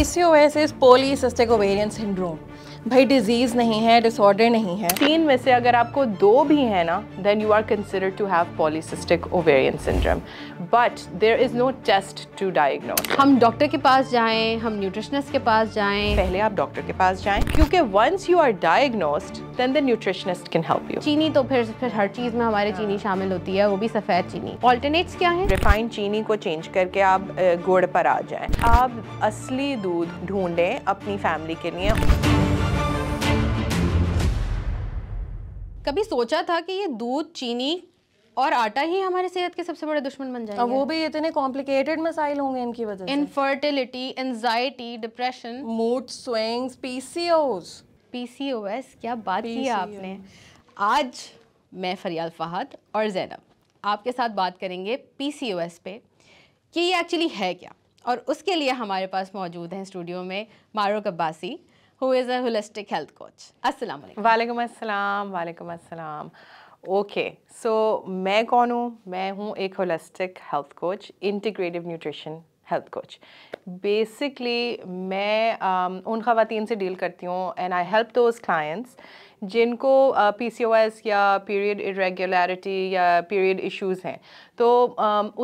PCOS is polycystic ovarian syndrome. भाई disease नहीं है, डिसऑर्डर नहीं है। 3 में से अगर आपको 2 भी है ना, then you are considered to have polycystic ovarian syndrome, but there is no test to diagnose. हम डॉक्टर के पास जाएं, हम न्यूट्रिशनिस्ट के पास जाएं। पहले आप डॉक्टर के पास जाएं, क्योंकि once you are diagnosed then the nutritionist can help you. चीनी तो फिर हर चीज़ में हमारे चीनी शामिल होती है, वो भी सफ़ेद चीनी। ऑल्टरनेट्स क्या है? रिफाइंड चीनी को चेंज करके आप गुड़ पर आ जाएं। आप असली दूध ढूंढें अपनी फैमिली के लिए। कभी सोचा था कि ये दूध, चीनी और आटा ही हमारे सेहत के सबसे बड़े दुश्मन बन जाएंगे? वो भी इतने कॉम्प्लिकेटेड मसाइल होंगे इनकी वजह से। Infertility, anxiety, depression, mood swings, PCOS. PCOS, क्या बात की आपने। आज मैं फरियाल फहद और ज़ैनब आपके साथ बात करेंगे पीसीओएस पे कि ये एक्चुअली है क्या, और उसके लिए हमारे पास मौजूद हैं स्टूडियो में Marook Abbasi, who is a holistic health coach. अस्सलाम वालेकुम। वालेकुम अस्सलाम, वालेकुम अस्सलाम। ओके, सो मैं कौन हूँ? मैं हूँ एक holistic health coach, integrative nutrition health coach. Basically मैं उन ख़वातीन से डील करती हूँ and I help those clients जिनको पीसीओएस या पीरियड इरेगुलरिटी या पीरियड इश्यूज़ हैं। तो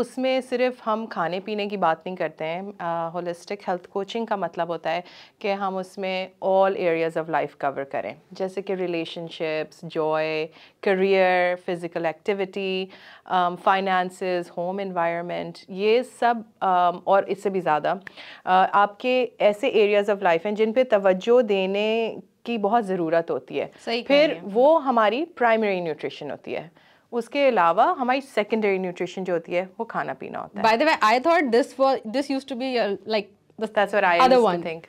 उसमें सिर्फ हम खाने पीने की बात नहीं करते हैं। होलिस्टिक हेल्थ कोचिंग का मतलब होता है कि हम उसमें all areas of life cover करें, जैसे कि relationships, joy, career, physical activity, finances, home environment, ये सब और इससे भी ज़्यादा आपके ऐसे एरियाज़ ऑफ लाइफ हैं जिन पे तवज्जो देने की बहुत ज़रूरत होती है। फिर वो हमारी प्राइमरी न्यूट्रिशन होती है। उसके अलावा हमारी सेकेंडरी न्यूट्रिशन जो होती है वो खाना पीना होता है। By the way, I thought this used to be like that's what I other one think.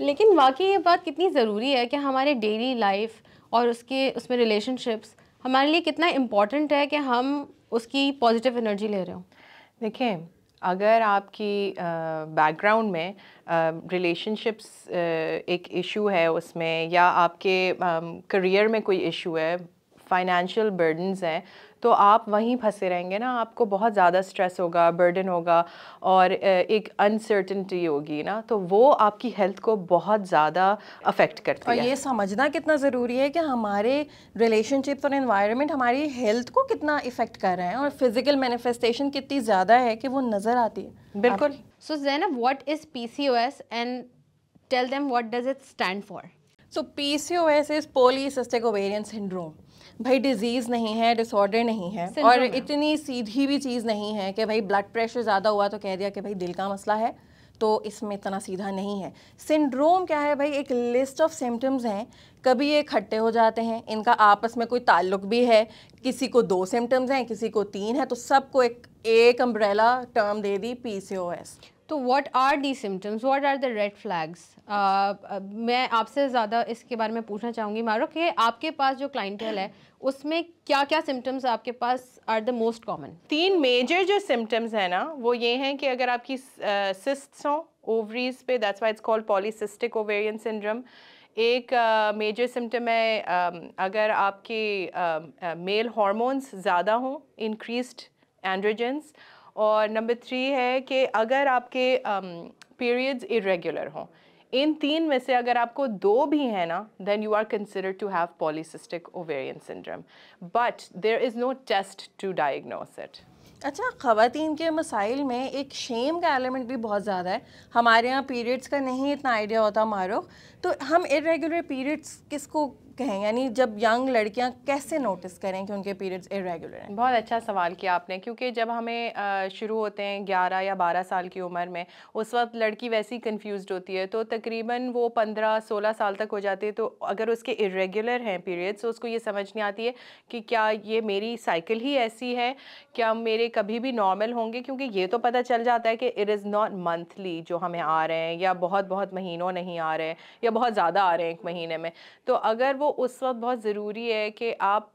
लेकिन वाकई ये बात कितनी ज़रूरी है कि हमारे डेली लाइफ और उसमें रिलेशनशिप्स हमारे लिए कितना इम्पोर्टेंट है कि हम उसकी पॉजिटिव एनर्जी ले रहे हो। देखें, अगर आपकी बैकग्राउंड में रिलेशनशिप्स एक इशू है उसमें, या आपके करियर में कोई इशू है, फाइनेंशियल बर्डन्स हैं, तो आप वहीं फंसे रहेंगे ना। आपको बहुत ज़्यादा स्ट्रेस होगा, बर्डन होगा और एक अनसर्टनटी होगी ना, तो वो आपकी हेल्थ को बहुत ज़्यादा अफेक्ट करती है। और ये समझना कितना ज़रूरी है कि हमारे रिलेशनशिप्स और एनवायरनमेंट हमारी हेल्थ को कितना इफ़ेक्ट कर रहे हैं, और फिज़िकल मैनिफेस्टेशन कितनी ज़्यादा है कि वो नज़र आती है। बिल्कुल। So Zainab, what is PCOS and tell them what does it stand for? So PCOS is polycystic ovarian syndrome. भाई डिजीज़ नहीं है, डिसऑर्डर नहीं है, और इतनी सीधी भी चीज़ नहीं है कि भाई ब्लड प्रेशर ज़्यादा हुआ तो कह दिया कि भाई दिल का मसला है, तो इसमें इतना सीधा नहीं है। सिंड्रोम क्या है भाई? एक लिस्ट ऑफ सिम्टम्स हैं। कभी ये इकट्ठे हो जाते हैं, इनका आपस में कोई ताल्लुक भी है, किसी को 2 सिम्टम्स हैं, किसी को 3 है, तो सबको एक अम्ब्रेला टर्म दे दी PCOS। तो what are the symptoms, what are the red flags? मैं आपसे ज़्यादा इसके बारे में पूछना चाहूँगी मारूक, कि आपके पास जो क्लाइंटल है उसमें क्या क्या सिम्टम्स आपके पास are the most common? 3 major जो सिम्टम्स हैं ना, वो ये हैं कि अगर आपकी सिस्ट्स हों ओवरीज पे, that's why it's called polycystic ovarian syndrome. एक मेजर सिम्टम है अगर आपके मेल हार्मोन्स ज़्यादा हों, इंक्रीज्ड एंड्रोजेंस। और नंबर 3 है कि अगर आपके पीरियड्स इरेगुलर हों। इन 3 में से अगर आपको 2 भी हैं ना, then you are considered to have polycystic ovarian syndrome, but there is no test to diagnose it. अच्छा, ख़वातीन के मसाइल में एक शेम का एलिमेंट भी बहुत ज़्यादा है। हमारे यहाँ पीरियड्स का नहीं इतना आइडिया होता मारूक, तो हम इरेगुलर पीरियड्स किसको कहें, यानी जब यंग लड़कियां कैसे नोटिस करें कि उनके पीरियड्स इरेगुलर हैं? बहुत अच्छा सवाल किया आपने, क्योंकि जब हमें शुरू होते हैं 11 या 12 साल की उम्र में, उस वक्त लड़की वैसी कंफ्यूज्ड होती है, तो तकरीबन वो 15-16 साल तक हो जाती है। तो अगर उसके इरेगुलर हैं पीरियड्स, तो उसको ये समझ नहीं आती है कि क्या ये मेरी साइकिल ही ऐसी है, क्या मेरे कभी भी नॉर्मल होंगे, क्योंकि ये तो पता चल जाता है कि इट इज़ नॉट मंथली जो हमें आ रहे हैं, या बहुत महीनों नहीं आ रहे हैं, या बहुत ज़्यादा आ रहे हैं एक महीने में। तो अगर वो उस वक्त बहुत ज़रूरी है कि आप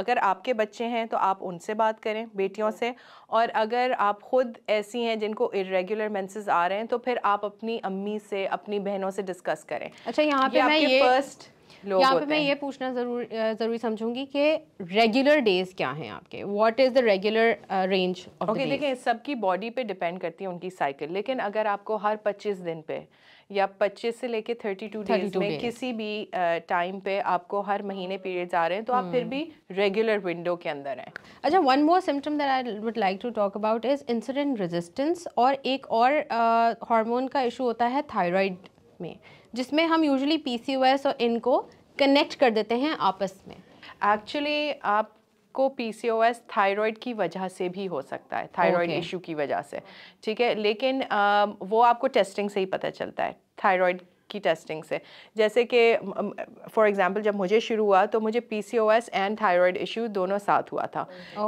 अगर आपके बच्चे हैं तो आप उनसे बात करें, बेटियों से, और अगर आप ख़ुद ऐसी हैं जिनको इरेगुलर मेंसेस आ रहे हैं, तो फिर आप अपनी अम्मी से, अपनी बहनों से डिस्कस करें। अच्छा, यहाँ पे मैं ये फर्स्ट यहाँ पे मैं ये पूछना जरूरी समझूंगी कि रेगुलर डेज क्या हैं आपके, what is the regular range of days? देखिए सबकी बॉडी पे डिपेंड करती है उनकी साइकिल, लेकिन अगर आपको हर 25 दिन पे या 25 से लेके 32 डेज में किसी भी टाइम पे आपको हर महीने पीरियड्स आ रहे हैं तो आप फिर भी रेगुलर विंडो के अंदर हैं। अच्छा, one more symptom that I would like to talk about is insulin resistance, और एक और हार्मोन का इशू होता है थायराइड में, जिसमें हम यूजुअली पीसीओएस और इनको कनेक्ट कर देते हैं आपस में। एक्चुअली आपको पीसीओएस थायराइड की वजह से भी हो सकता है, थायराइड इशू की वजह से, ठीक है, लेकिन वो आपको टेस्टिंग से ही पता चलता है, थायराइड की टेस्टिंग से। जैसे कि फॉर एग्जांपल जब मुझे शुरू हुआ तो मुझे पीसीओएस एंड थायराइड इशू दोनों साथ हुआ था,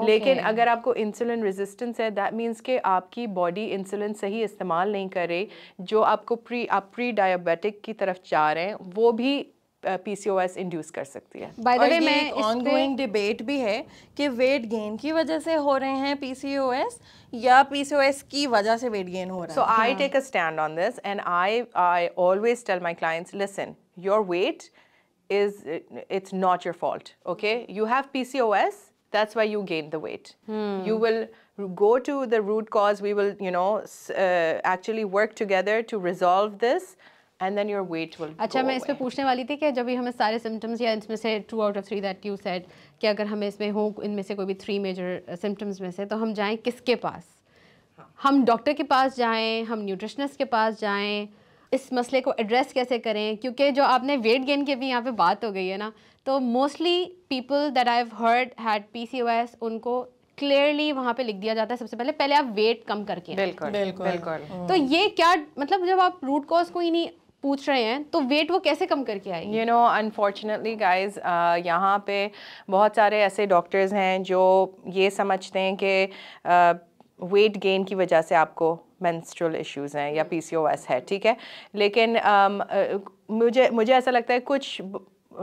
लेकिन अगर आपको इंसुलिन रेजिस्टेंस है दैट मींस कि आपकी बॉडी इंसुलिन सही इस्तेमाल नहीं कर रही, जो आपको प्री डायबिटिक की तरफ जा रहे हैं वो भी पीसीओएस इंड्यूस कर सकती है। बाय द वे मैं ऑनगोइंग डिबेट भी है कि वेट गेन की वजह से हो रहे हैं पीसीओएस या पीसीओएस की वजह से वेट गेन हो रहा है। So I take a stand on this and I always tell my clients, listen, your weight is it's not your fault, okay, you have PCOS, that's why you gain the weight. You will go to the root cause, we will, you know, actually work together to resolve this. And then your weight will go away. मैं इस पे पूछने वाली थी कि जब भी हमें सारे सिम्टम्स या इसमें से 2 out of 3 that you said कि अगर हमें इसमें हो इनमें से कोई भी 3 मेजर सिम्टम्स में से, तो हम जाएं किसके पास? हम डॉक्टर के पास जाएं, हम न्यूट्रिशनिस्ट के पास जाएं, इस मसले को एड्रेस कैसे करें? क्योंकि जो आपने वेट गेन की भी यहाँ पे बात हो गई है ना, तो mostly people that I have heard had PCOS, उनको क्लियरली वहाँ पे लिख दिया जाता है सबसे पहले आप वेट कम करके। बिल्कुल। तो ये क्या मतलब, जब आप रूट कॉज को ही नहीं पूछ रहे हैं तो वेट वो कैसे कम करके आएगी? यू नो, अनफॉर्चुनेटली गाइज, यहाँ पे बहुत सारे ऐसे डॉक्टर्स हैं जो ये समझते हैं कि वेट गेन की वजह से आपको मेंस्ट्रुअल इश्यूज हैं या पीसीओएस है, ठीक है, लेकिन मुझे ऐसा लगता है कुछ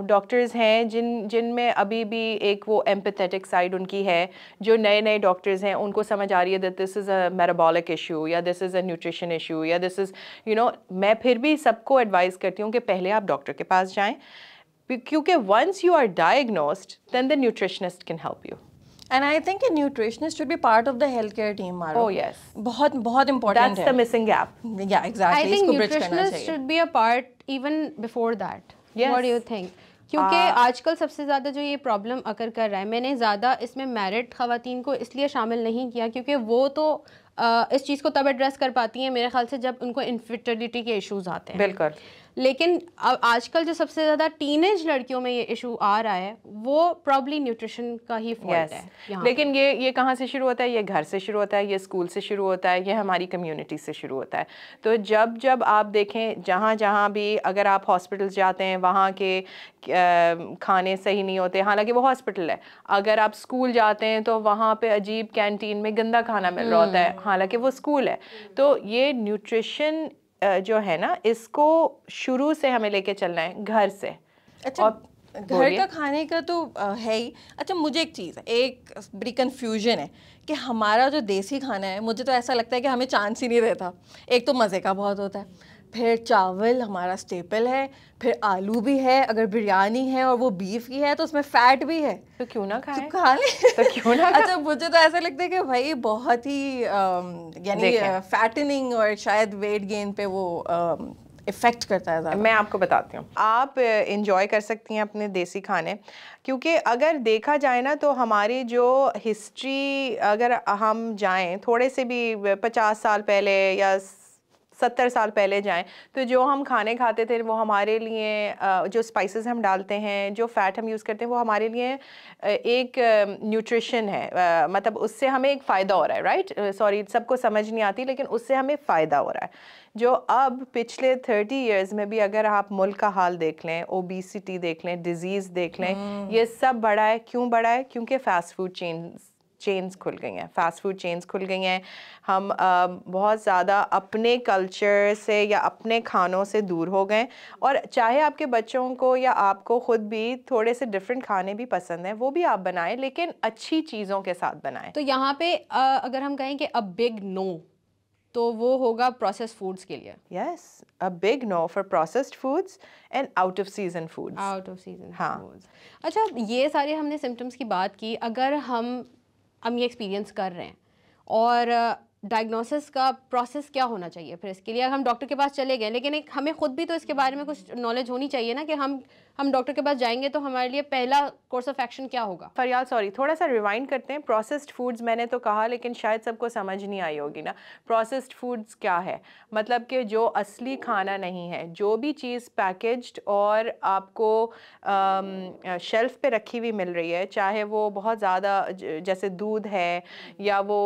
डॉक्टर्स हैं जिनमें अभी भी एक वो एम्पैथेटिक साइड उनकी है, जो नए डॉक्टर्स हैं उनको समझ आ रही है that this is a metabolic issue या this is a nutrition issue या दिस इज़, यू नो, मैं फिर भी सबको एडवाइस करती हूँ कि पहले आप डॉक्टर के पास जाएं, क्योंकि once you are diagnosed then the nutritionist can help you. And I think a nutritionist should be part of the healthcare team, Maroukh. Oh yes. बहुत important है. That's the missing gap. Yeah, exactly. I think nutritionist should be a part even before that. Yes. What do you think? क्योंकि आजकल सबसे ज़्यादा जो ये problem अकर कर रहा है, मैंने ज़्यादा इसमें मैरिड ख़वातीन को इसलिए शामिल नहीं किया क्योंकि वो तो इस चीज़ को तब एड्रेस कर पाती हैं मेरे ख्याल से जब उनको इनफर्टिलिटी के इश्यूज़ आते हैं। बिल्कुल। लेकिन आजकल जो सबसे ज़्यादा टीनेज लड़कियों में ये इशू आ रहा है वो प्रॉब्ली न्यूट्रिशन का ही फॉल्ट है। लेकिन ये कहाँ से शुरू होता है? ये घर से शुरू होता है, ये स्कूल से शुरू होता है, ये हमारी कम्युनिटी से शुरू होता है। तो जब आप देखें जहाँ भी, अगर आप हॉस्पिटल जाते हैं वहाँ के खाने सही नहीं होते, हालांकि वो हॉस्पिटल है। अगर आप स्कूल जाते हैं तो वहाँ पर अजीब कैंटीन में गंदा खाना मिल रहा होता है, हालांकि वो स्कूल है। तो ये न्यूट्रिशन जो है ना, इसको शुरू से हमें लेके चलना है, घर से। अच्छा, और घर का खाने का तो है ही। अच्छा, मुझे एक चीज़ है, एक बड़ी कन्फ्यूजन है कि हमारा जो देसी खाना है, मुझे तो ऐसा लगता है कि हमें चांस ही नहीं रहता। एक तो मज़े का बहुत होता है, फिर चावल हमारा स्टेपल है, फिर आलू भी है, अगर बिरयानी है और वो बीफ की है तो उसमें फैट भी है, तो क्यों ना खाएं? तो खा लें, तो क्यों ना खाएं? अच्छा, मुझे तो ऐसा लगता है कि भाई बहुत ही यानी फैटनिंग और शायद वेट गेन पे वो इफ़ेक्ट करता है। मैं आपको बताती हूँ, आप इंजॉय कर सकती हैं अपने देसी खाने, क्योंकि अगर देखा जाए ना तो हमारी जो हिस्ट्री, अगर हम जाएँ थोड़े से भी 50 साल पहले या 70 साल पहले जाएं, तो जो हम खाने खाते थे वो हमारे लिए, जो स्पाइसेस हम डालते हैं, जो फैट हम यूज़ करते हैं, वो हमारे लिए एक न्यूट्रिशन है, मतलब उससे हमें एक फ़ायदा हो रहा है, राइट? सॉरी, सबको समझ नहीं आती, लेकिन उससे हमें फ़ायदा हो रहा है। जो अब पिछले 30 इयर्स में भी अगर आप मुल्क का हाल देख लें, ओबेसिटी देख लें, डिजीज़ देख लें, ये सब बढ़ा है। क्यों बढ़ा है? क्योंकि फ़ास्ट फूड चेन्स खुल गई हैं, फ़ास्ट फूड चेन्स खुल गई हैं। हम बहुत ज़्यादा अपने कल्चर से या अपने खानों से दूर हो गए, और चाहे आपके बच्चों को या आपको ख़ुद भी थोड़े से डिफरेंट खाने भी पसंद हैं, वो भी आप बनाएं, लेकिन अच्छी चीज़ों के साथ बनाएं। तो यहाँ पे अगर हम कहें कि अ बिग नो, तो वो होगा प्रोसेस्ड फूड्स के लिए. Yes, a big no for processed foods and out of season foods. Out of season foods. अच्छा, ये सारे हमने सिम्टम्स की बात की. अगर हम ये एक्सपीरियंस कर रहे हैं और डायग्नोसिस का प्रोसेस क्या होना चाहिए फिर इसके लिए? अगर हम डॉक्टर के पास चले गए, लेकिन हमें ख़ुद भी तो इसके बारे में कुछ नॉलेज होनी चाहिए ना कि हम डॉक्टर के पास जाएंगे तो हमारे लिए पहला कोर्स ऑफ एक्शन क्या होगा? फरियाल, सॉरी, थोड़ा सा रिवाइंड करते हैं. प्रोसेस्ड फूड्स मैंने तो कहा, लेकिन शायद सबको समझ नहीं आई होगी ना, प्रोसेस्ड फूड्स क्या है. मतलब कि जो असली खाना नहीं है, जो भी चीज़ पैकेज्ड और आपको शेल्फ पे रखी हुई मिल रही है, चाहे वो बहुत ज़्यादा जैसे दूध है या वो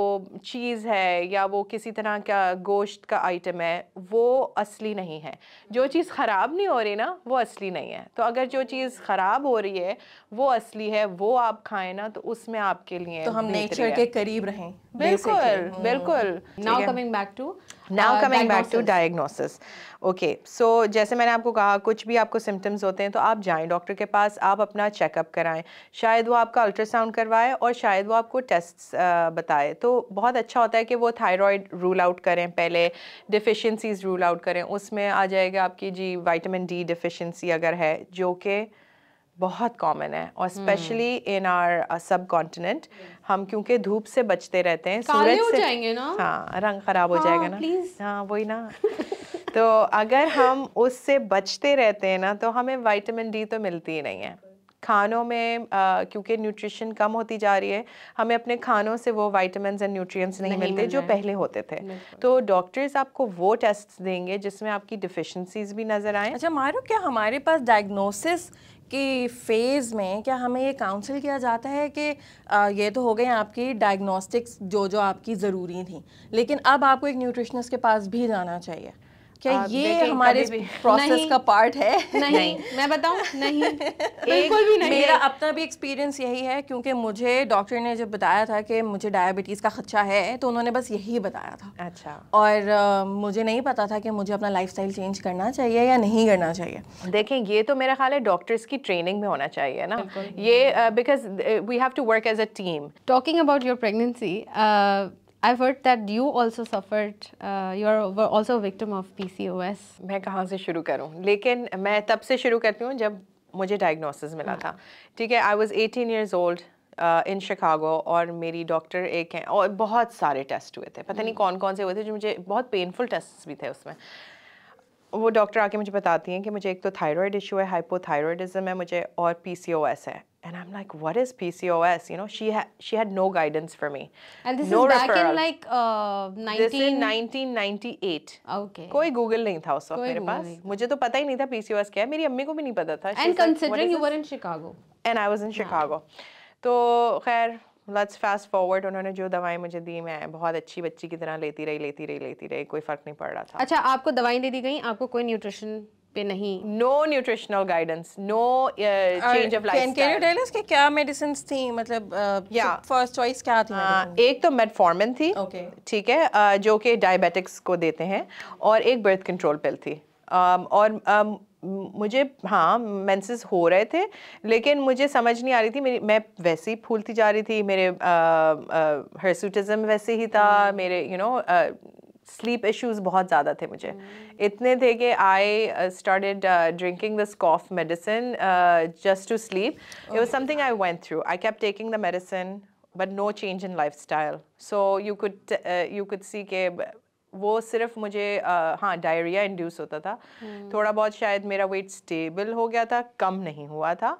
चीज़ है या वो किसी तरह का गोश्त का आइटम है, वो असली नहीं है. जो चीज़ ख़राब नहीं हो रही ना, वो असली नहीं है. तो जो चीज़ ख़राब हो रही है वो असली है, वो आप खाएं ना, तो उसमें आपके लिए तो हम नेचर के करीब रहें. बिल्कुल, बिल्कुल. Now coming back to diagnosis. Okay, so जैसे मैंने आपको कहा, कुछ भी आपको सिम्टम्स होते हैं तो आप जाएं डॉक्टर के पास, आप अपना चेकअप कराएं. शायद वो आपका अल्ट्रासाउंड करवाए और शायद वो आपको टेस्ट बताए. तो बहुत अच्छा होता है कि वो थायराइड रूल आउट करें पहले, डिफिशेंसीज रूल आउट करें. उसमें आ जाएगा आपकी जी विटामिन डी डिफिशेंसी अगर है, जो कि बहुत कॉमन है, और specially in our subcontinent. हम क्योंकि धूप से बचते रहते हैं, सूरज से जाएंगे ना, हाँ, रंग खराब हो जाएगा ना, हाँ, वही ना. तो अगर हम उससे बचते रहते हैं ना, तो हमें विटामिन डी तो मिलती ही नहीं है. खानों में क्योंकि न्यूट्रिशन कम होती जा रही है, हमें अपने खानों से वो विटामिन्स एंड न्यूट्रिएंट्स नहीं मिलते जो पहले होते थे. तो डॉक्टर्स आपको वो टेस्ट्स देंगे जिसमें आपकी डिफिशेंसीज भी नज़र आए. अच्छा मारो, क्या हमारे पास डायग्नोसिस कि फेज़ में क्या हमें ये काउंसिल किया जाता है कि ये तो हो गए आपकी डायग्नोस्टिक्स जो जो आपकी ज़रूरी थी, लेकिन अब आपको एक न्यूट्रिशनिस्ट के पास भी जाना चाहिए? क्या ये हमारे प्रोसेस का पार्ट है? नहीं, मैं बताऊं, नहीं, बिल्कुल भी नहीं. मेरा अपना भी एक्सपीरियंस यही है, क्योंकि मुझे डॉक्टर ने जब बताया था कि मुझे डायबिटीज़ का खदशा है, तो उन्होंने बस यही बताया था. अच्छा. और मुझे नहीं पता था कि मुझे अपना लाइफस्टाइल चेंज करना चाहिए या नहीं करना चाहिए. देखें, ये तो मेरा ख्याल है डॉक्टर्स की ट्रेनिंग में होना चाहिए ना ये, because we have to work as a team. Talking about your pregnancy, I've heard that you also suffered, you are also a victim of PCOS. मैं कहाँ से शुरू करूँ, लेकिन मैं तब से शुरू करती हूँ जब मुझे डायग्नोसिस मिला था. ठीक है, I was 18 years old in Chicago, और मेरी डॉक्टर एक हैं, और बहुत सारे टेस्ट हुए थे, पता नहीं कौन कौन से हुए थे, जो मुझे बहुत पेनफुल टेस्ट भी थे. उसमें वो डॉक्टर आके मुझे बताती हैं कि मुझे एक तो थायराइड इशू है, हाइपोथायराइडिज्म है मुझे, और PCOS है. And I'm like, what is PCOS? You know, she had no guidance for me. And this is back in like 1998. Okay. कोई Google नहीं था उस वक्त मेरे पास. मुझे तो पता ही नहीं था PCOS क्या है. मेरी अम्मी को भी नहीं पता था. And considering you were in Chicago. And I was in Chicago. तो खैर, let's fast forward. उन्होंने जो दवाई मुझे दी, मैं बहुत अच्छी बच्ची की तरह लेती रही, कोई फर्क नहीं पड़ रहा था. अच्छा, आपको दवाई दे दी गई, आपको कोई न्यूट्रिशन पे नहीं, no nutritional guidance, no change of lifestyle. Can you tell us कि क्या मेडिसिंस थी, मतलब फर्स्ट चॉइस क्या थी? एक तो मेटफॉर्मिन थी, ठीक है, जो कि डायबिटिक्स को देते हैं, और एक बर्थ कंट्रोल पिल थी. मुझे, हाँ, मेंसेस हो रहे थे, लेकिन मुझे समझ नहीं आ रही थी. मैं वैसे ही फूलती जा रही थी, मेरे हिर्सुटिज्म वैसे ही था, मेरे स्लीप इश्यूज़ बहुत ज़्यादा थे मुझे, इतने थे कि I started drinking this cough medicine just to sleep. It was something I went through. I kept taking the medicine but no change in lifestyle. So you could see के वो सिर्फ मुझे हाँ, डायरिया इंड्यूस होता था. थोड़ा बहुत शायद मेरा वेट स्टेबल हो गया था, कम नहीं हुआ था,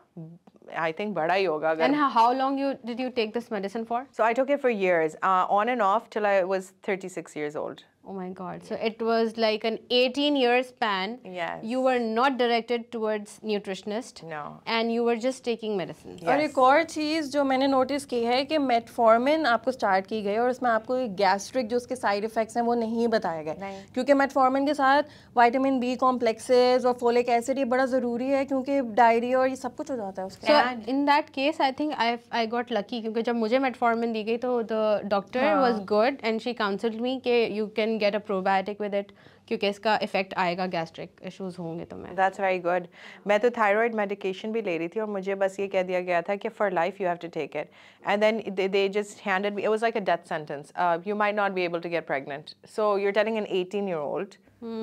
I think बड़ा ही होगा. And how long did you take this medicine for? So I took it for years, on and off, till I was 36 years old. Oh my God! So it was like an 18-year span. Yes. You were not directed towards nutritionist. No. And you were just taking medicine. Yes. और एक और चीज़ जो मैंने notice की है कि metformin आपको start की गई, और इसमें आपको gastric जो उसके side effects हैं वो नहीं बताए गए, क्योंकि metformin के साथ vitamin B complexes और folic acid ये बड़ा ज़रूरी है, क्योंकि diarrhea और ये सब कुछ हो जाता है उसके. So in that case, I think I got lucky, क्योंकि जब मुझे metformin दी गई तो the doctor was good and she counseled me कि you can even get a probiotic with it क्योंकि इसका इफेक्ट आएगा, गैस्ट्रिक इश्यूज होंगे तो मैं दैट्स वेरी गुड। मैं तो थायराइड मेडिकेशन भी ले रही थी और मुझे बस ये कह दिया गया था कि for life you have to take it and then they just handed me, it was like a death sentence, you might not be able to get pregnant, so you are telling an 18-year-old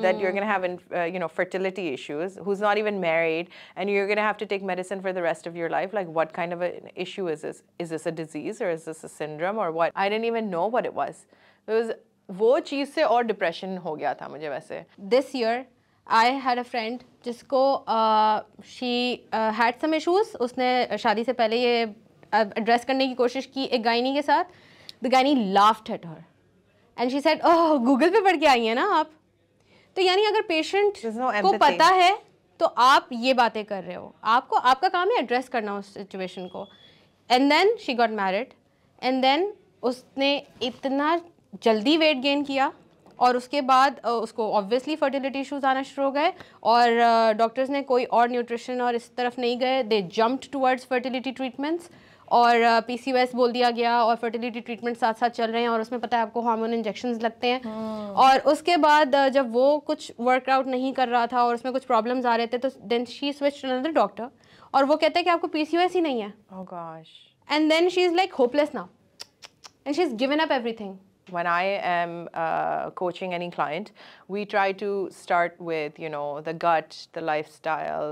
that you're going to have you know, fertility issues, who's not even married, and you're going to have to take medicine for the rest of your life. Like, what kind of an issue is this? Is this a disease or is this a syndrome or what? I didn't even know what it was. It was वो चीज़ से और depression हो गया था मुझे। वैसे this year I had a friend जिसको she had some issues, उसने शादी से पहले ये एड्रेस करने की कोशिश की एक गायनी के साथ। The gynae laughed at her and she said, oh Google पे पढ़ के आई हैं ना आप, तो यानी अगर पेशेंट को पता है तो आप ये बातें कर रहे हो, आपको आपका काम है एड्रेस करना उस सिचुएशन को। And then she got married and then उसने इतना जल्दी वेट गेन किया और उसके बाद उसको ऑब्वियसली फर्टिलिटी इश्यूज आना शुरू हो गए और डॉक्टर्स ने कोई और न्यूट्रिशन और इस तरफ नहीं गए, they jumped towards fertility treatments और PCOS बोल दिया गया और फर्टिलिटी ट्रीटमेंट साथ साथ चल रहे हैं और उसमें पता है आपको हार्मोन इंजेक्शंस लगते हैं। और उसके बाद जब वो कुछ वर्कआउट नहीं कर रहा था और उसमें कुछ प्रॉब्लम्स आ रहे थे तो then she switch to another doctor और वो कहते हैं कि आपको PCOS ही नहीं है। Oh gosh. And then she is like hopeless now and she is given up everything. When I am coaching any client, we try to start with, you know, the gut, the lifestyle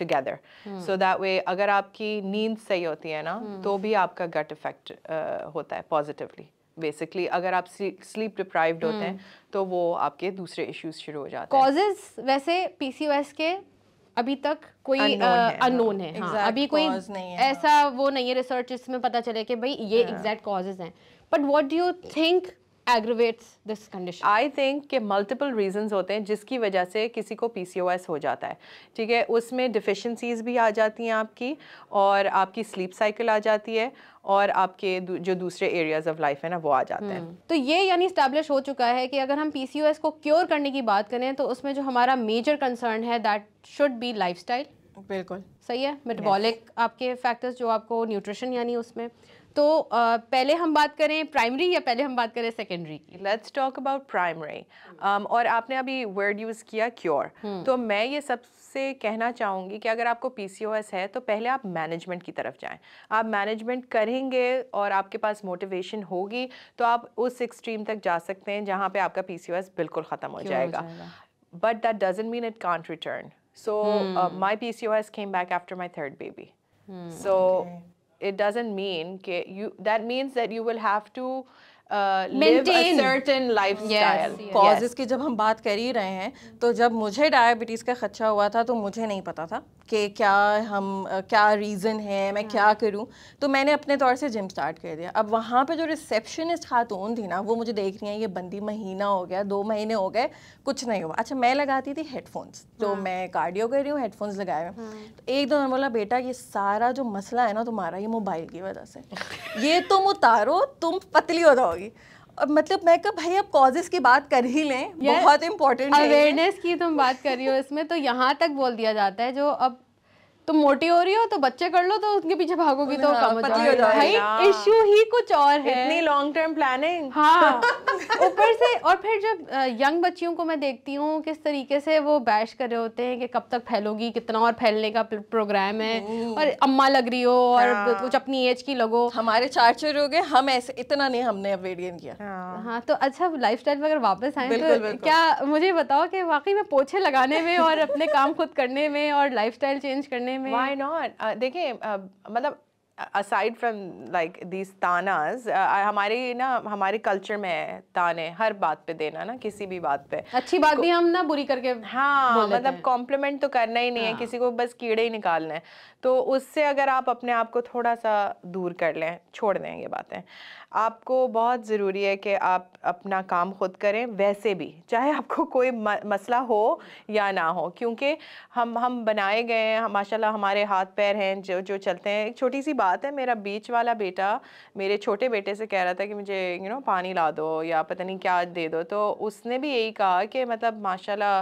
together. So that way, अगर आपकी नींद सही होती है ना तो भी आपका gut effect होता है positively. Basically, अगर आप sleep deprived होते हैं तो वो आपके दूसरे issues शुरू हो जाते हैं. Causes वैसे PCOS के अभी तक कोई अननोन है, हाँ, अभी कोई ऐसा वो नहीं है रिसर्च इसमें पता चले कि भाई ये एग्जैक्ट कॉजेज हैं। But what do you think aggravates this condition? I think के मल्टीपल रीजंस होते हैं जिसकी वजह से किसी को PCOS हो जाता है, ठीक है। उसमें डिफिशेंसीज भी आ जाती हैं आपकी और आपकी स्लीप साइकिल आ जाती है और आपके जो दूसरे एरियाज ऑफ लाइफ है ना वो आ जाते हैं। तो ये यानी इस्टेब्लिश हो चुका है कि अगर हम PCOS को क्योर करने की बात करें तो उसमें जो हमारा मेजर कंसर्न है दैट शुड बी लाइफस्टाइल, बिल्कुल सही है, मेटाबॉलिक आपके फैक्टर्स जो आपको न्यूट्रिशन यानी उसमें। तो पहले हम बात करें प्राइमरी या पहले हम बात करें सेकेंडरी की? Let's talk about primary. और आपने अभी वर्ड यूज़ किया क्योर, तो मैं ये सबसे कहना चाहूँगी कि अगर आपको PCOS है तो पहले आप मैनेजमेंट की तरफ जाएं। आप मैनेजमेंट करेंगे और आपके पास मोटिवेशन होगी तो आप उस एक्सट्रीम तक जा सकते हैं जहाँ पर आपका PCOS बिल्कुल ख़त्म हो जाएगा। But that doesn't mean it can't return. So my PCOS came back after my third baby, so it doesn't mean that you, that means that you will have to live a certain lifestyle. Causes की जब हम बात कर ही रहे हैं तो जब मुझे डायबिटीज़ का खदशा हुआ था तो मुझे नहीं पता था कि क्या रीज़न है, मैं क्या करूं, तो मैंने अपने तौर से जिम स्टार्ट कर दिया। अब वहाँ पे जो रिसेप्शनिस्ट खातून थी ना वो मुझे देख रही है, ये बंदी महीना हो गया, 2 महीने हो गए, कुछ नहीं हुआ। अच्छा, मैं लगाती थी हेडफोन्स, तो मैं कार्डियो कर रही हूँ, हेडफोन्स लगाए हुए। तो एक दो मैंने बोला, बेटा ये सारा जो मसला है ना तुम्हारा ये मोबाइल की वजह से, ये तुम उतारो, तुम पतली हो जाओगी। मतलब मैं कहा भाई आप कॉजेस की बात कर ही लें, बहुत इम्पोर्टेंट है। अवेयरनेस की तुम बात कर रही हो इसमें, तो यहाँ तक बोल दिया जाता है जो अब तुम मोटी हो रही हो तो बच्चे कर लो तो उनके पीछे भागोगी तो कम हो जाएगी। भाई इश्यू ही कुछ और है, इतनी लॉन्ग टर्म प्लानिंग, हाँ ऊपर से। और फिर जब यंग बच्चियों को मैं देखती हूँ किस तरीके से वो बैश कर रहे होते हैं कि कब तक फैलोगी, कितना और फैलने का प्रोग्राम है, और अम्मा लग रही हो और कुछ अपनी एज की लगो। हमारे 4 हो गए, हम ऐसे इतना नहीं, हमने अब वेट गेन किया। हाँ, तो अच्छा लाइफस्टाइल में अगर वापस आए तो क्या मुझे बताओ कि वाकई में पोछे लगाने में और अपने काम खुद करने में और लाइफस्टाइल चेंज करने, Why not? देखिए मतलब aside from like these तानाज, हमारे ना हमारे कल्चर में ताने हर बात पे देना ना, किसी भी बात पे, अच्छी बात भी हम ना बुरी करके, हाँ मतलब कॉम्प्लीमेंट तो करना ही नहीं है किसी को, बस कीड़े ही निकालना है। तो उससे अगर आप अपने आप को थोड़ा सा दूर कर लें, छोड़ दें ये बातें। आपको बहुत ज़रूरी है कि आप अपना काम खुद करें, वैसे भी चाहे आपको कोई मसला हो या ना हो, क्योंकि हम बनाए गए हैं माशाल्लाह, हमारे हाथ पैर हैं जो चलते हैं। एक छोटी सी बात है, मेरा बीच वाला बेटा मेरे छोटे बेटे से कह रहा था कि मुझे यू नो पानी ला दो या पता नहीं क्या दे दो, तो उसने भी यही कहा कि मतलब माशाल्लाह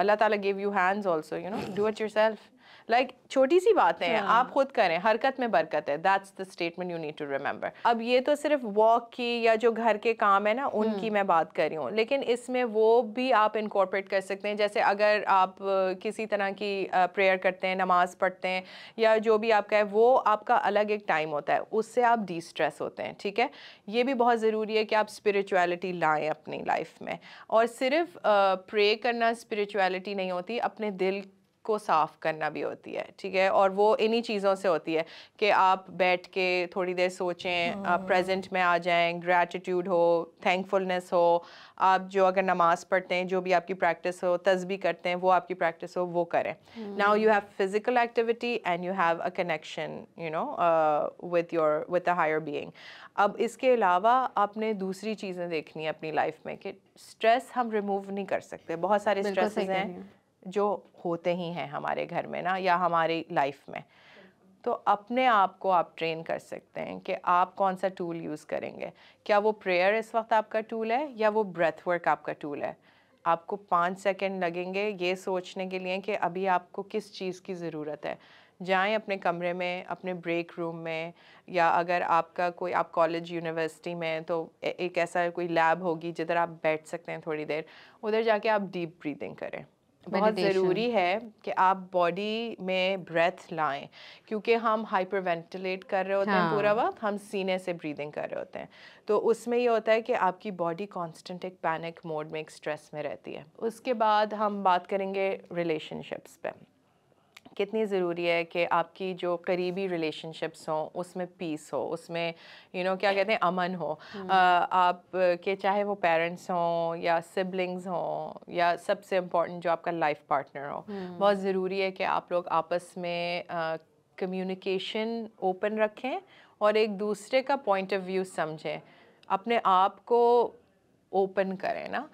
Allah Taala gave you hands also, you know, do it yourself. Like छोटी सी बातें हैं, आप खुद करें, हरकत में बरकत है, that's the statement you need to remember. अब ये तो सिर्फ वॉक की या जो घर के काम है ना उनकी मैं बात कर रही हूँ, लेकिन इसमें वो भी आप इनकॉर्पोरेट कर सकते हैं। जैसे अगर आप किसी तरह की प्रेयर करते हैं, नमाज पढ़ते हैं या जो भी आपका है, वो आपका अलग एक टाइम होता है, उससे आप डी स्ट्रेस होते हैं, ठीक है। ये भी बहुत ज़रूरी है कि आप स्पिरिचुअलिटी लाएँ अपनी लाइफ में, और सिर्फ प्रे करना स्पिरिचुअलिटी नहीं होती, अपने दिल को साफ़ करना भी होती है, ठीक है। और वो इन्हीं चीज़ों से होती है कि आप बैठ के थोड़ी देर सोचें, आप प्रेजेंट में आ जाएं, ग्रैटिट्यूड हो, थैंकफुलनेस हो, आप जो अगर नमाज पढ़ते हैं जो भी आपकी प्रैक्टिस हो, तस्बीह करते हैं वो आपकी प्रैक्टिस हो, वो करें। Now you have physical activity and you have a connection you know with a higher being. अब इसके अलावा आपने दूसरी चीज़ें देखनी है अपनी लाइफ में कि स्ट्रेस हम रिमूव नहीं कर सकते, बहुत सारे स्ट्रेस हैं जो होते ही हैं हमारे घर में ना या हमारी लाइफ में, तो अपने आप को आप ट्रेन कर सकते हैं कि आप कौन सा टूल यूज़ करेंगे। क्या वो प्रेयर इस वक्त आपका टूल है या वो ब्रेथ वर्क आपका टूल है? आपको 5 सेकंड लगेंगे ये सोचने के लिए कि अभी आपको किस चीज़ की ज़रूरत है। जाएं अपने कमरे में, अपने ब्रेक रूम में, या अगर आपका कोई आप कॉलेज यूनिवर्सिटी में तो एक ऐसा कोई लैब होगी जिधर आप बैठ सकते हैं थोड़ी देर, उधर जाके आप डीप ब्रीदिंग करें। बहुत ज़रूरी है कि आप बॉडी में ब्रेथ लाएं, क्योंकि हम हाइपर वेंटिलेट कर रहे होते हैं पूरा वक्त, हम सीने से ब्रीदिंग कर रहे होते हैं, तो उसमें ये होता है कि आपकी बॉडी कांस्टेंट एक पैनिक मोड में, एक स्ट्रेस में रहती है। उसके बाद हम बात करेंगे रिलेशनशिप्स पे, कितनी ज़रूरी है कि आपकी जो करीबी रिलेशनशिप्स हों उसमें पीस हो, उसमें यू नो क्या कहते हैं अमन हो। आप के चाहे वो पेरेंट्स हों या सिबलिंग्स हों या सबसे इम्पॉर्टेंट जो आपका लाइफ पार्टनर हो, बहुत ज़रूरी है कि आप लोग आपस में कम्युनिकेशन ओपन रखें और एक दूसरे का पॉइंट ऑफ व्यू समझें, अपने आप को ओपन करें ना।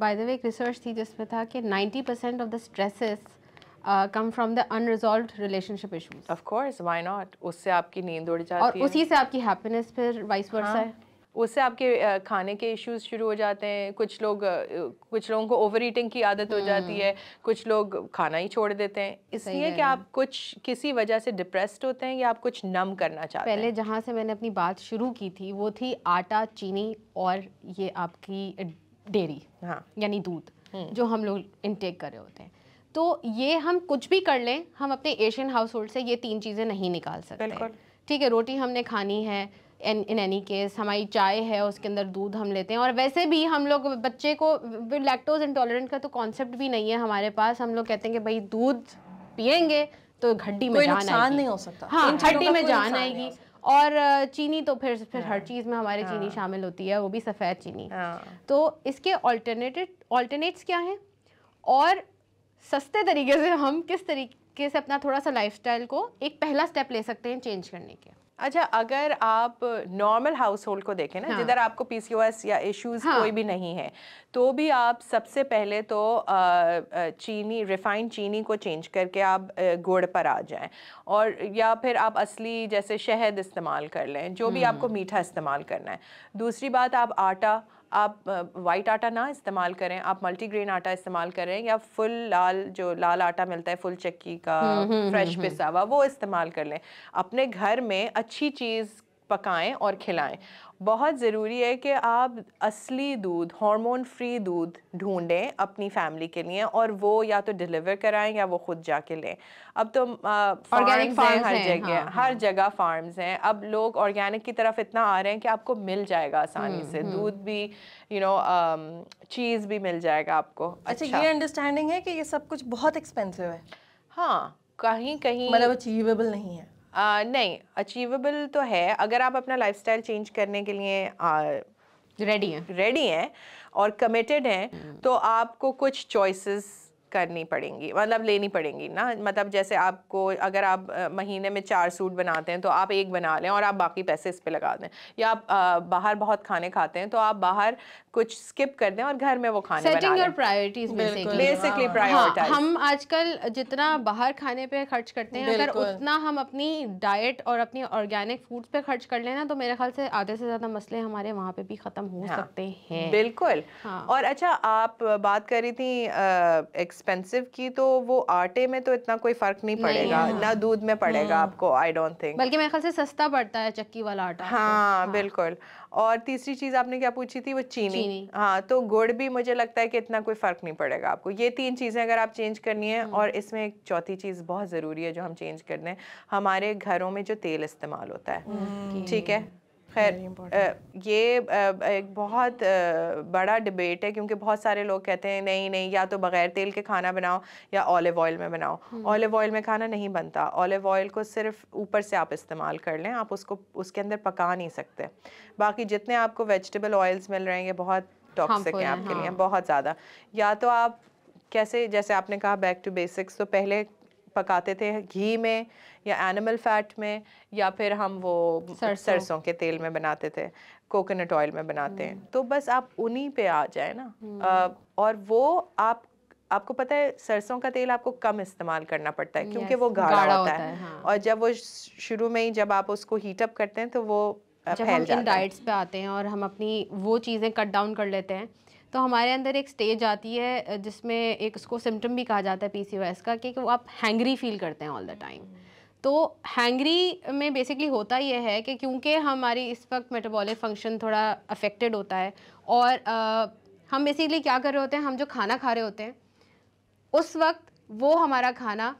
बाय द वे एक रिसर्च थी जिसमें था कि 90% of the stresses come from the unresolved relationship issues. Of course, why not? उससे आपकी नींद उड़ जाती है और उसी से आपकी happiness फिर vice versa है। उससे आपके खाने के इश्यूज शुरू हो जाते हैं। कुछ लोगों को ओवर ईटिंग की आदत हो जाती है, कुछ लोग खाना ही छोड़ देते हैं, इसलिए कि आप कुछ किसी वजह से डिप्रेस्ड होते हैं या आप कुछ नम करना चाहते हैं। पहले जहाँ से मैंने अपनी बात शुरू की थी वो थी आटा, चीनी और ये आपकी डेयरी, हाँ यानी दूध जो हम लोग इनटेक कर रहे होते हैं। तो ये हम कुछ भी कर लें, हम अपने एशियन हाउस होल्ड से ये 3 चीज़ें नहीं निकाल सकते, ठीक है। रोटी हमने खानी है इन एनी केस, हमारी चाय है उसके अंदर दूध हम लेते हैं, और वैसे भी हम लोग बच्चे को लैक्टोज इंटॉलरेंट का तो कॉन्सेप्ट भी नहीं है हमारे पास, हम लोग कहते हैं कि भाई दूध पियेंगे तो हड्डी में जान आएगी, नहीं हो सकता, हाँ हड्डी में जान आएगी। और चीनी तो फिर हर चीज़ में हमारे चीनी शामिल होती है, वो भी सफ़ेद चीनी। तो इसके अल्टरनेट्स क्या हैं और सस्ते तरीके से हम किस तरीके से अपना थोड़ा सा लाइफस्टाइल को एक पहला स्टेप ले सकते हैं चेंज करने के? अच्छा, अगर आप नॉर्मल हाउस होल्ड को देखें ना, जिधर आपको पीसीओएस या इश्यूज कोई भी नहीं है, तो भी आप सबसे पहले तो चीनी, रिफाइंड चीनी को चेंज करके आप गुड़ पर आ जाएं, और या फिर आप असली जैसे शहद इस्तेमाल कर लें, जो भी आपको मीठा इस्तेमाल करना है। दूसरी बात, आप वाइट आटा ना इस्तेमाल करें, आप मल्टीग्रेन आटा इस्तेमाल करें, या फुल लाल जो लाल आटा मिलता है, फुल चक्की का फ्रेश पिसा हुआ, वो इस्तेमाल कर लें। अपने घर में अच्छी चीज़ पकाएं और खिलाएं। बहुत ज़रूरी है कि आप असली दूध, हार्मोन फ्री दूध ढूंढें अपनी फैमिली के लिए, और वो या तो डिलीवर कराएं या वो खुद जाके लें। अब तो फार्म्स हैं हर जगह, हर जगह फार्म्स हैं। अब लोग ऑर्गेनिक की तरफ इतना आ रहे हैं कि आपको मिल जाएगा आसानी से, दूध भी यू नो चीज़ भी मिल जाएगा आपको। अच्छा, ये अंडरस्टैंडिंग है कि ये सब कुछ बहुत एक्सपेंसिव है, हाँ कहीं कहीं मतलब अचीवेबल नहीं है। नहीं, अचीवेबल तो है अगर आप अपना लाइफस्टाइल चेंज करने के लिए रेडी हैं और कमिटेड हैं, तो आपको कुछ चॉइसेस करनी पड़ेंगी, मतलब लेनी पड़ेंगी ना। मतलब जैसे आपको अगर आप महीने में 4 सूट बनाते हैं तो आप एक बना लें और आप बाकी पैसे इस पे लगा दें, या आप बाहर बहुत खाने खाते हैं तो आप बाहर कुछ स्किप कर दें और घर में वो खाने बना लें। Priorities basically prioritise. हम आजकल जितना बाहर खाने पे खर्च करते हैं, अगर उतना हम अपनी डाइट और अपनी ऑर्गेनिक फूड पे खर्च कर लेना, तो मेरे ख्याल से आधे से ज़्यादा मसले हमारे वहाँ पे भी ख़त्म हो सकते हैं। बिल्कुल। और अच्छा, आप बात कर रही थी एक्सपेंसिव की तो वो आटे में तो इतना कोई फर्क नहीं पड़ेगा ना दूध में पड़ेगा आपको, आई डोंट थिंक, बल्कि मेरे ख्याल से सस्ता पड़ता है चक्की वाला आटा। हाँ बिल्कुल। और तीसरी चीज आपने क्या पूछी थी, वो चीनी। हाँ तो गुड़ भी मुझे लगता है कि इतना कोई फर्क नहीं पड़ेगा आपको। ये तीन चीजें अगर आप चेंज करनी है, और इसमें एक चौथी चीज बहुत जरूरी है जो हम चेंज कर रहे हैं, हमारे घरों में जो तेल इस्तेमाल होता है, ठीक है। खैर ये एक बहुत बड़ा डिबेट है, क्योंकि बहुत सारे लोग कहते हैं नहीं नहीं या तो बग़ैर तेल के खाना बनाओ या ऑलिव ऑयल में बनाओ। ऑलिव ऑयल में खाना नहीं बनता, ऑलिव ऑयल को सिर्फ ऊपर से आप इस्तेमाल कर लें, आप उसको उसके अंदर पका नहीं सकते। बाकी जितने आपको वेजिटेबल ऑयल्स मिल रहे हैं ये बहुत टॉक्सिक हैं आपके लिए, बहुत ज़्यादा। या तो आप कैसे, जैसे आपने कहा बैक टू बेसिक्स, तो पहले पकाते थे घी में या एनिमल फैट में, या फिर हम वो सरसों के तेल में बनाते थे, कोकोनट ऑयल में बनाते हैं। तो बस आप उन्हीं पे आ जाए ना, और वो आपको पता है सरसों का तेल आपको कम इस्तेमाल करना पड़ता है क्योंकि वो गाढ़ा होता है। हाँ। और जब वो शुरू में ही जब आप उसको हीटअप करते हैं तो वो फैल जाता है। डाइट्स पे आते हैं और हम अपनी वो चीज़ें कट डाउन कर लेते हैं तो हमारे अंदर एक स्टेज आती है जिसमें एक उसको सिम्टम भी कहा जाता है पीसीओएस का, कि वो आप हैंग्री फील करते हैं ऑल द टाइम। तो हैंग्री में बेसिकली होता यह है कि क्योंकि हमारी इस वक्त मेटाबॉलिक फंक्शन थोड़ा अफेक्टेड होता है और हम बेसिकली क्या कर रहे होते हैं, हम जो खाना खा रहे होते हैं उस वक्त वो हमारा खाना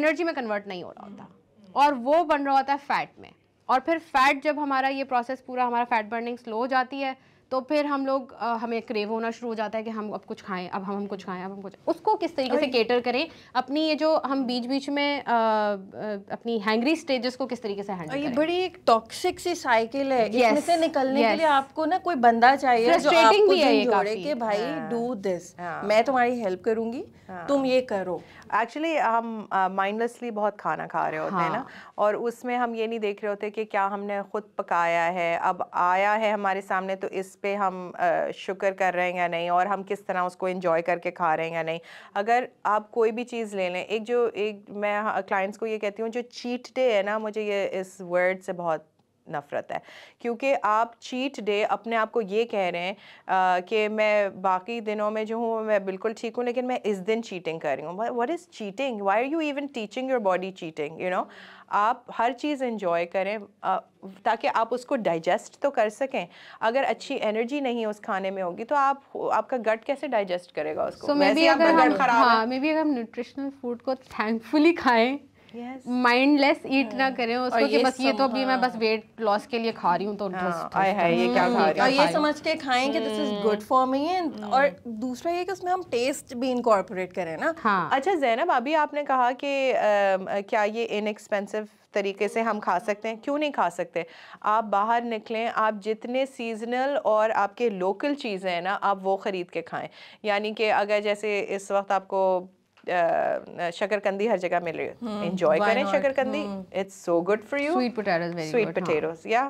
एनर्जी में कन्वर्ट नहीं हो रहा होता और वो बन रहा होता है फ़ैट में। और फिर फ़ैट जब हमारा ये प्रोसेस पूरा, हमारा फ़ैट बर्निंग स्लो हो जाती है तो फिर हम लोग हमें क्रेव होना शुरू हो जाता है कि हम अब कुछ खाएं, अब हम कुछ खाएं, अब हम कुछ। उसको किस तरीके से कैटर करें, अपनी ये जो हम बीच बीच में अपनी हैंग्री स्टेजेस को किस तरीके से हैंडल करें। ये बड़ी एक टॉक्सिक सी साइकिल है, इसमें से निकलने के लिए आपको ना कोई बंदा चाहिए जो आपको जोड़े कि भाई डू दिस, मैं तुम्हारी हेल्प करूंगी, तुम ये करो। एक्चुअली हम माइंडलेसली बहुत खाना खा रहे होते हैं ना, और उसमें हम ये नहीं देख रहे होते कि क्या हमने खुद पकाया है, अब आया है हमारे सामने तो इस पे हम शुक्र कर रहे हैं या नहीं, और हम किस तरह उसको एंजॉय करके खा रहे हैं या नहीं। अगर आप कोई भी चीज़ ले लें, एक मैं क्लाइंट्स को ये कहती हूँ जो चीट डे है ना, मुझे ये इस वर्ड से बहुत नफ़रत है, क्योंकि आप चीट डे अपने आप को ये कह रहे हैं कि मैं बाकी दिनों में जो हूँ मैं बिल्कुल ठीक हूँ लेकिन मैं इस दिन चीटिंग कर रही हूँ। What is cheating, why are you even teaching your body cheating, you know. आप हर चीज़ एंजॉय करें ताकि आप उसको डाइजेस्ट तो कर सकें। अगर अच्छी एनर्जी नहीं उस खाने में होगी तो आपका गट कैसे डाइजेस्ट करेगा उसको। अगर हम न्यूट्रिशनल फूड को थैंकफुली खाएं, माइंडलेस ईट ना करें उसको कि बस ये तो अभी मैं बस वेट लॉस के लिए खा रही हूँ तो ये क्या खा रही हूँ, और ये समझ के खाएं कि this is good for me. और दूसरा ये कि उसमें हम टेस्ट भी इनकॉर्पोरेट करें ना। हाँ। अच्छा ज़ैनब, अभी आपने कहा कि क्या ये इनएक्सपेंसिव तरीके से हम खा सकते हैं, क्यों नहीं खा सकते। आप बाहर निकलें, आप जितने सीजनल और आपके लोकल चीज़ें हैं ना आप वो ख़रीद के खाएँ। यानी कि अगर जैसे इस वक्त आपको शकरकंदी हर जगह मिल रही है, एंजॉय करें शकरकंदी, it's so good for you. Sweet potatoes, या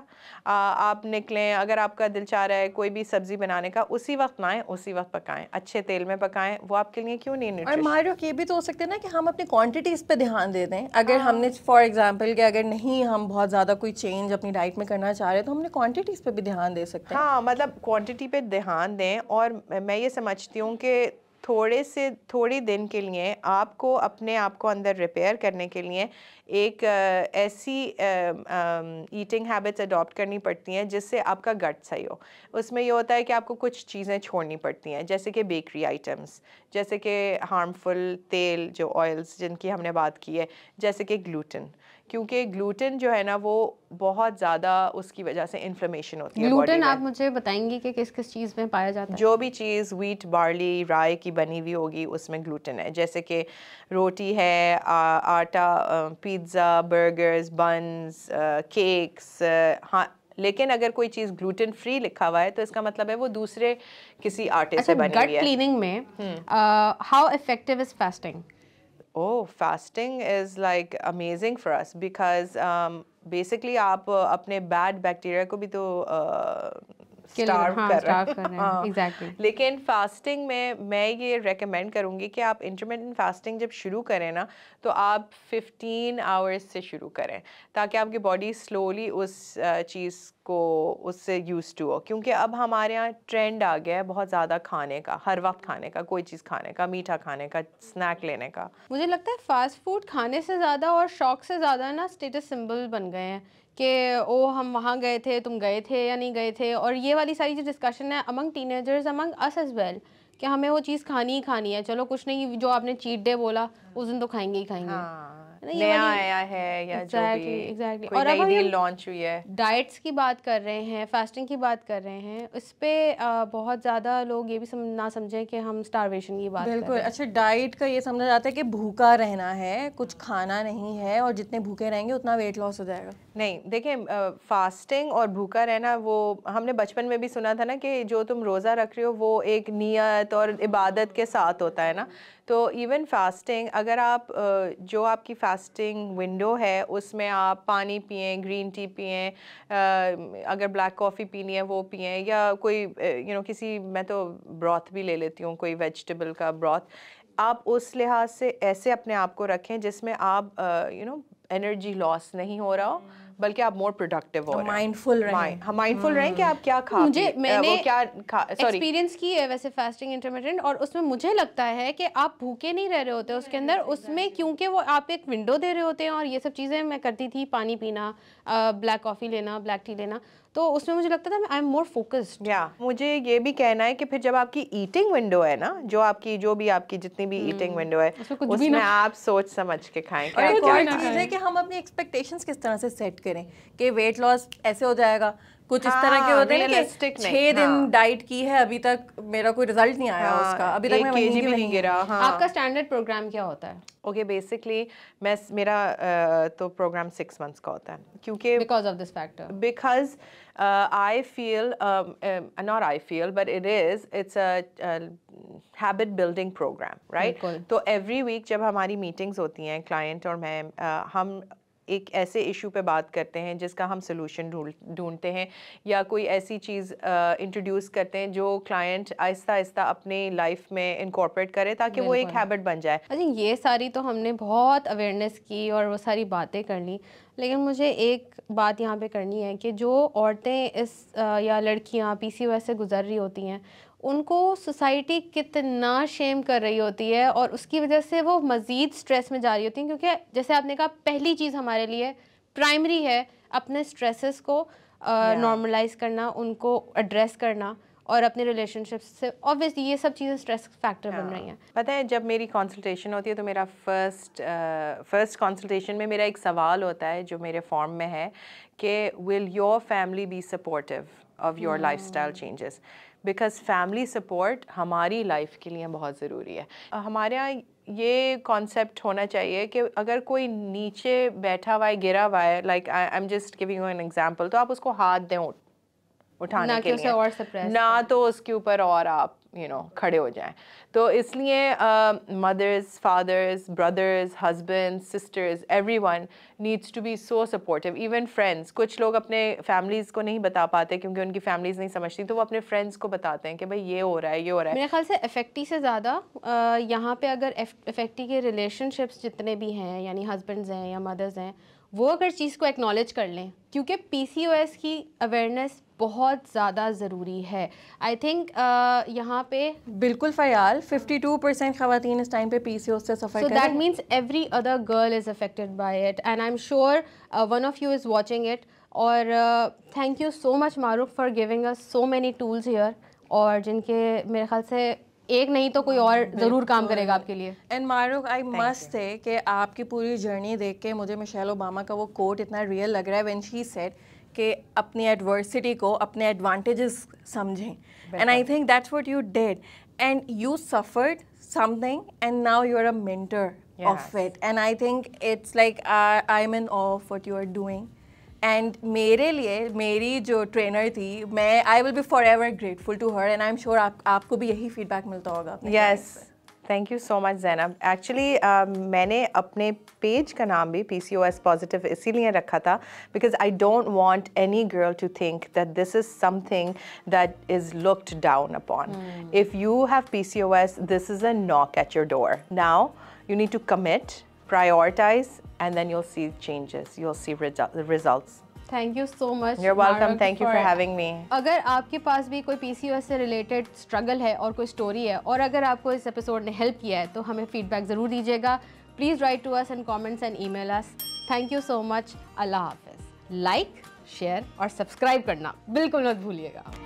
आप निकलें, अगर आपका दिल चाह रहा है कोई भी सब्जी बनाने का उसी वक्त लाएं, उसी वक्त पकाएं, अच्छे तेल में पकाएं, वो आपके लिए क्यों नहीं। और मारूख, ये भी तो हो सकता है ना कि हम अपनी क्वांटिटीज़ पे ध्यान दे दें। अगर हमने फॉर एग्जाम्पल कि अगर नहीं हम बहुत ज़्यादा कोई चेंज अपनी डाइट में करना चाह रहे हैं तो हमने क्वान्टिटीज़ पर भी ध्यान दे सकते हैं। हाँ, मतलब क्वान्टिटी पर ध्यान दें। और मैं ये समझती हूँ कि थोड़े दिन के लिए आपको अपने आप को अंदर रिपेयर करने के लिए एक ऐसी ईटिंग हैबिट्स अडॉप्ट करनी पड़ती हैं जिससे आपका गट सही हो। उसमें ये होता है कि आपको कुछ चीज़ें छोड़नी पड़ती हैं, जैसे कि बेकरी आइटम्स, जैसे कि हार्मफुल तेल जो ऑयल्स जिनकी हमने बात की है, जैसे कि ग्लूटेन, क्योंकि ग्लूटेन जो है ना वो बहुत ज़्यादा उसकी वजह से इन्फ्लेमेशन होती है। ग्लूटेन आप मुझे बताएंगी कि किस किस चीज़ में पाया जाता है। जो भी चीज़ व्हीट, बार्ली, राय की बनी हुई होगी उसमें ग्लूटेन है, जैसे कि रोटी है, आटा, पिज़्ज़ा, बर्गर्स, बन्स, केक्स। हाँ, लेकिन अगर कोई चीज़ ग्लूटेन फ्री लिखा हुआ है तो इसका मतलब है वो दूसरे किसी आटे से बनी हुई है। गट क्लीनिंग में how effective is fasting? Oh, fasting is like amazing for us because basically आप अपने बैड बैक्टीरिया को भी तो के लिए। लेकिन फास्टिंग में मैं ये रेकमेंड करूँगी कि आप इंटरमिटेंट फास्टिंग जब शुरू करें ना तो आप 15 आवर्स से शुरू करें ताकि आपकी बॉडी स्लोली उस चीज़ को उससे यूज टू हो, क्योंकि अब हमारे यहाँ ट्रेंड आ गया है बहुत ज़्यादा खाने का, हर वक्त खाने का, कोई चीज़ खाने का, मीठा खाने का, स्नैक लेने का। मुझे लगता है फ़ास्ट फूड खाने से ज़्यादा और शौक से ज़्यादा ना स्टेटस सिंबल बन गए हैं कि ओ हम वहाँ गए थे, तुम गए थे या नहीं गए थे। और ये वाली सारी जो डिस्कशन है among teenagers, among us as well, कि हमें वो चीज़ खानी ही खानी है, चलो कुछ नहीं, जो आपने चीट डे बोला उस दिन तो खाएंगे ही खाएंगे। नया आया है या exactly. और अब हम लॉन्च हुई है, डाइट्स की बात कर रहे हैं, फास्टिंग की बात कर रहे हैं, उस पर बहुत ज़्यादा लोग ये भी ना समझे कि हम स्टारवेशन की बात बिल्कुल। अच्छा, डाइट का ये समझा जाता है कि भूखा रहना है, कुछ खाना नहीं है, और जितने भूखे रहेंगे उतना वेट लॉस हो जाएगा। नहीं, देखिए फास्टिंग और भूखा रहना वो हमने बचपन में भी सुना था ना कि जो तुम रोज़ा रख रहे हो वो एक नियत और इबादत के साथ होता है ना। तो इवन फास्टिंग, अगर आप जो आपकी फास्टिंग विंडो है उसमें आप पानी पिएं, ग्रीन टी पिएं, अगर ब्लैक कॉफ़ी पीनी है वो पिएं, या कोई किसी, मैं तो ब्रॉथ भी ले लेती हूँ, कोई वेजिटेबल का ब्रॉथ। आप उस लिहाज से ऐसे अपने आप को रखें जिसमें आप एनर्जी लॉस नहीं हो रहा हो, बल्कि आप मोर प्रोडक्टिव हो, माइंडफुल रहें। माइंडफुल रहें कि आप क्या खा, मैंने क्या एक्सपीरियंस की है वैसे फास्टिंग इंटरमिटेंट, और उसमें मुझे लगता है कि आप भूखे नहीं रह रहे होते उसके अंदर, उसमें क्योंकि वो आप एक विंडो दे रहे होते हैं। और ये सब चीज़ें मैं करती थी, पानी पीना, ब्लैक कॉफ़ी लेना, ब्लैक टी लेना, तो उसमें मुझे लगता था आई एम मोर फोकस्ड। या मुझे ये भी कहना है कि फिर जब आपकी ईटिंग विंडो है ना, जो आपकी आपकी जितनी भी ईटिंग विंडो है उसमें आप सोच समझ के खाएं। और एक चीज़ है कि हम अपनी एक्सपेक्टेशंस किस तरह से सेट करें कि वेट लॉस ऐसे हो जाएगा, कुछ इस तरह के होते हैं कि 6 दिन डाइट की है, अभी तक मेरा कोई रिजल्ट नहीं आया उसका, अभी तक मैं केजी भी नहीं गिरा। आपका स्टैंडर्ड प्रोग्राम क्या होता है? ओके, बेसिकली मेरा तो प्रोग्राम 6 मंथ्स का होता है, क्योंकि because of this factor, because I feel, not I feel, but it is, it's a habit building program, right? तो every week जब हमारी meetings होती हैं, client और मैं, हम एक ऐसे इशू पे बात करते हैं जिसका हम सोल्यूशन ढूंढते हैं, या कोई ऐसी चीज़ इंट्रोड्यूस करते हैं जो क्लाइंट आहिस्ता आहिस्ता अपने लाइफ में इनकॉर्पोरेट करे ताकि वो एक हैबिट बन जाए। अच्छा, ये सारी तो हमने बहुत अवेयरनेस की और वो सारी बातें कर ली, लेकिन मुझे एक बात यहाँ पे करनी है कि जो औरतें या लड़कियाँ PCOS से गुजर रही होती हैं, उनको सोसाइटी कितना शेम कर रही होती है, और उसकी वजह से वो मज़ीद स्ट्रेस में जा रही होती हैं, क्योंकि जैसे आपने कहा पहली चीज़ हमारे लिए प्राइमरी है अपने स्ट्रेसेस को नॉर्मलाइज करना, उनको एड्रेस करना, और अपने रिलेशनशिप्स से ऑब्वियसली ये सब चीज़ें स्ट्रेस फैक्टर बन रही हैं। पता है, जब मेरी कंसल्टेशन होती है तो मेरा फर्स्ट कंसल्टेशन में मेरा एक सवाल होता है जो मेरे फॉर्म में है कि will your family be supportive of your lifestyle changes, because family support हमारी लाइफ के लिए बहुत ज़रूरी है। हमारे यहाँ ये कॉन्सेप्ट होना चाहिए कि अगर कोई नीचे बैठा हुआ है, गिरा हुआ है, like I am just giving you an example, तो आप उसको हाथ दें उठाने के लिए, और ना तो उसके ऊपर और आप खड़े हो जाएं। तो इसलिए mothers, fathers, brothers, husband, sisters, everyone needs to be so supportive, even friends. कुछ लोग अपने फैमिलीज़ को नहीं बता पाते क्योंकि उनकी फैमिलीज़ नहीं समझती, तो वो अपने फ्रेंड्स को बताते हैं कि भाई ये हो रहा है, ये हो रहा है। मेरे ख्याल से अफेक्टी से ज़्यादा यहाँ पे अगर अफेक्टी के रिलेशनशिप्स जितने भी हैं, यानी हस्बैंड्स हैं या मदर्स हैं, वो अगर चीज़ को एक्नॉलेज कर लें, क्योंकि PCOS की अवेयरनेस बहुत ज़्यादा ज़रूरी है। आई थिंक यहाँ पे बिल्कुल फ़याल 52% ख़वातीन इस टाइम पे PCOS से सफ़र कर रही हैं। So that means every other girl is affected by it, and I am sure one of you is watching it. और thank you so much Maroof for giving us so many tools here, और जिनके मेरे ख्याल से एक नहीं तो कोई और ज़रूर काम करेगा आपके लिए। And Marukh, I must say कि आपकी पूरी जर्नी देख के मुझे मिशेल ओबामा का वो कोट इतना रियल लग रहा है, व्हेन शी सेड कि अपनी एडवर्सिटी को अपने एडवांटेजेस समझें, and I think that's what you did, and you suffered something and now you are a mentor of it, and I think it's like I am in of what you are doing. एंड मेरे लिए मेरी जो trainer थी, मैं I will be forever grateful to her, and I am sure आपको भी यही फीडबैक मिलता होगा। Yes, thank you so much Zainab. Actually मैंने अपने पेज का नाम भी PCOS पॉजिटिव इसीलिए रखा था because I don't want any girl to think that this is something that is looked down upon. If you have PCOS, this is a knock at your door. Now you need to commit, prioritise and then you will see changes, you will see results. Thank you so much. You are welcome, thank you for having me. अगर आपके पास भी कोई PCOS से related struggle है और कोई story है और अगर आपको इस एपिसोड ने हेल्प किया है तो हमें फीडबैक ज़रूर दीजिएगा। Please write to us and comments and email us. Thank you so much. अल्लाह हाफिज़। लाइक, शेयर और सब्सक्राइब करना बिल्कुल मत भूलिएगा।